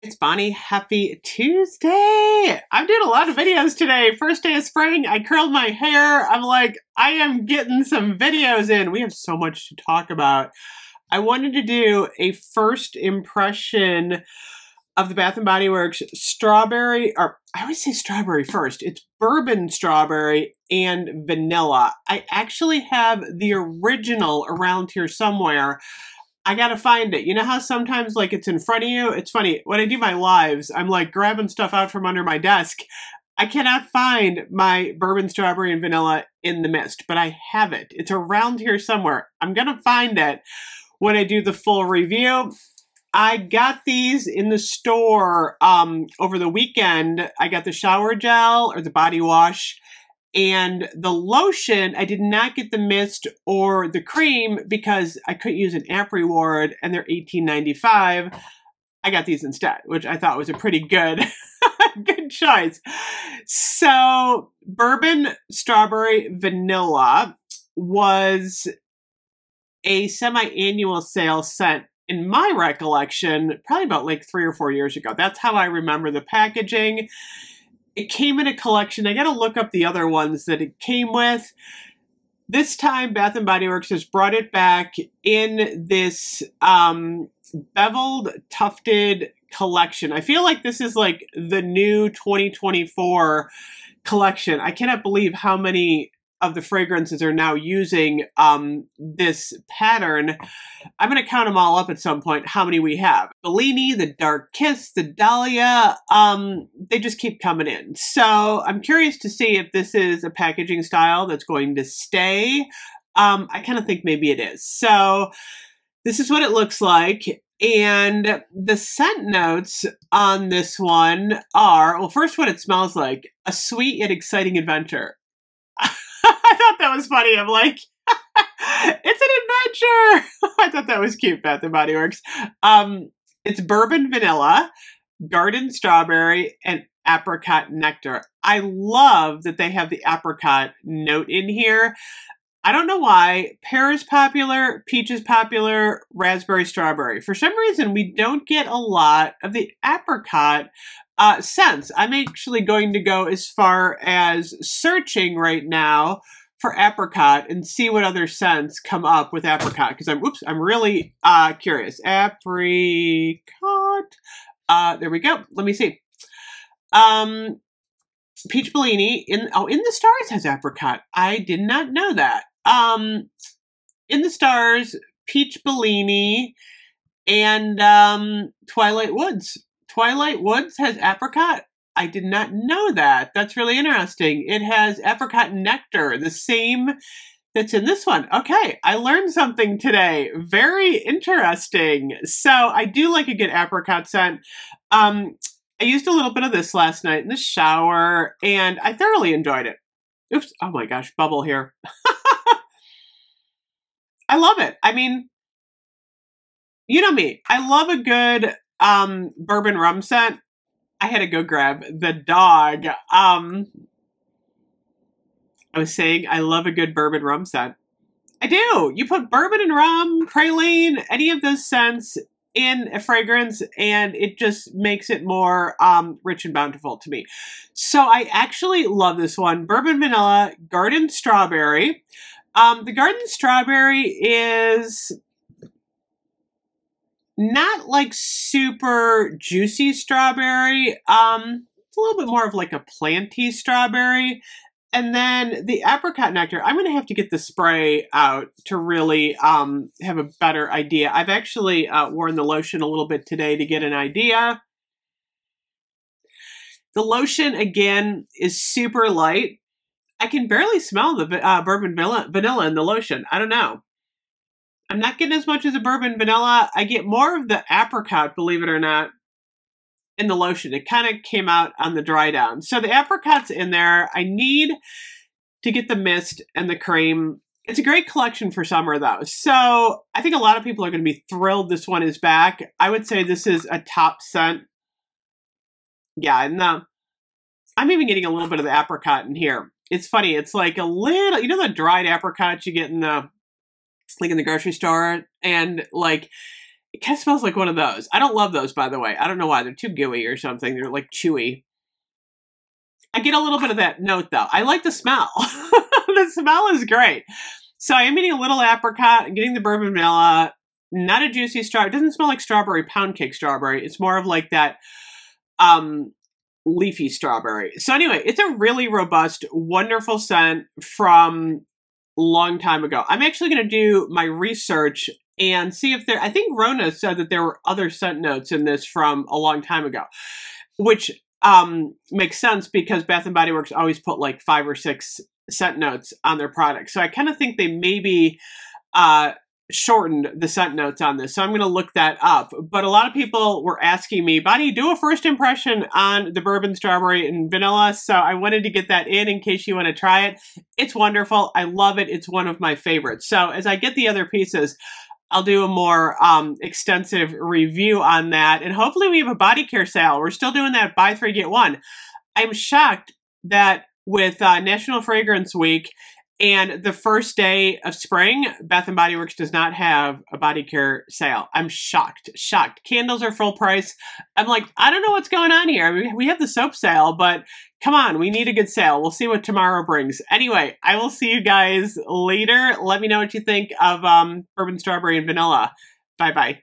It's Bonnie. Happy Tuesday. I'm doing a lot of videos today. First day of spring. I curled my hair. I'm like, I am getting some videos in. We have so much to talk about. I wanted to do a first impression of the Bath & Body Works strawberry, or I always say strawberry first. It's bourbon strawberry and vanilla. I actually have the original around here somewhere. I gotta find it. You know how sometimes like it's in front of you? It's funny, when I do my lives, I'm like grabbing stuff out from under my desk. I cannot find my bourbon, strawberry, and vanilla in the mist, but I have it. It's around here somewhere. I'm gonna find it when I do the full review. I got these in the store over the weekend. I got the shower gel or the body wash. And the lotion, I did not get the mist or the cream because I couldn't use an app reward and they're $18.95. I got these instead, which I thought was a pretty good, good choice. So bourbon, strawberry, vanilla was a semi-annual sale scent in my recollection, probably about like 3 or 4 years ago. That's how I remember the packaging. It came in a collection. I got to look up the other ones that it came with. This time, Bath & Body Works has brought it back in this beveled, tufted collection. I feel like this is like the new 2024 collection. I cannot believe how many of the fragrances are now using this pattern. I'm going to count them all up at some point, how many we have. Bellini, the Dark Kiss, the Dahlia, they just keep coming in. So I'm curious to see if this is a packaging style that's going to stay. I kind of think maybe it is. So this is what it looks like. And the scent notes on this one are, well, first what it smells like, a sweet yet exciting adventure. I thought that was funny. I'm like, it's an adventure. I thought that was cute, Bath & Body Works. It's bourbon vanilla, garden strawberry, and apricot nectar. I love that they have the apricot note in here. I don't know why. Pear is popular, peach is popular, raspberry, strawberry. For some reason, we don't get a lot of the apricot scents. I'm actually going to go as far as searching right now for apricot and see what other scents come up with apricot, because I'm really curious. Apricot. There we go. Let me see. Peach Bellini in the Stars has apricot. I did not know that. In the Stars, Peach Bellini, and Twilight Woods. Twilight Woods has apricot. I did not know that. That's really interesting. It has apricot nectar, the same that's in this one. Okay, I learned something today. Very interesting. So I do like a good apricot scent. I used a little bit of this last night in the shower, and I thoroughly enjoyed it. Oops, oh my gosh, bubble here. I love it. I mean, you know me. I love a good bourbon rum scent. I had to go grab the dog. I was saying I love a good bourbon rum scent. I do. You put bourbon and rum, praline, any of those scents in a fragrance, and it just makes it more rich and bountiful to me. So I actually love this one. Bourbon vanilla, garden strawberry. The garden strawberry is not like super juicy strawberry. It's a little bit more of like a planty strawberry. And then the apricot nectar, I'm going to have to get the spray out to really have a better idea. I've actually worn the lotion a little bit today to get an idea. The lotion, again, is super light. I can barely smell the bourbon vanilla in the lotion. I don't know. I'm not getting as much as a bourbon vanilla. I get more of the apricot, believe it or not, in the lotion. It kind of came out on the dry down. So the apricot's in there. I need to get the mist and the cream. It's a great collection for summer, though. So I think a lot of people are going to be thrilled this one is back. I would say this is a top scent. Yeah, and I'm even getting a little bit of the apricot in here. It's funny. It's like a little, you know, the dried apricots you get in the grocery store, and like It kind of smells like one of those. I don't love those, by the way. I don't know why. They're too gooey or something. They're like chewy. I get a little bit of that note, though. I like the smell. The smell is great. So I am eating a little apricot. I'm getting the bourbon vanilla. Not a juicy strawberry. It doesn't smell like strawberry, pound cake strawberry. It's more of like that leafy strawberry. So anyway, it's a really robust, wonderful scent from a long time ago. I'm actually going to do my research and see if there... I think Rona said that there were other scent notes in this from a long time ago, which makes sense because Bath & Body Works always put like 5 or 6 scent notes on their products. So I kind of think they maybe shortened the scent notes on this. So I'm going to look that up. But a lot of people were asking me, Bonnie, do a first impression on the bourbon, strawberry, and vanilla. So I wanted to get that in case you want to try it. It's wonderful. I love it. It's one of my favorites. So as I get the other pieces, I'll do a more extensive review on that. And hopefully we have a body care sale. We're still doing that buy 3, get 1. I'm shocked that with National Fragrance Week and the first day of spring, Bath & Body Works does not have a body care sale. I'm shocked, shocked. Candles are full price. I'm like, I don't know what's going on here. I mean, we have the soap sale, but come on, we need a good sale. We'll see what tomorrow brings. Anyway, I will see you guys later. Let me know what you think of bourbon, strawberry, and vanilla. Bye-bye.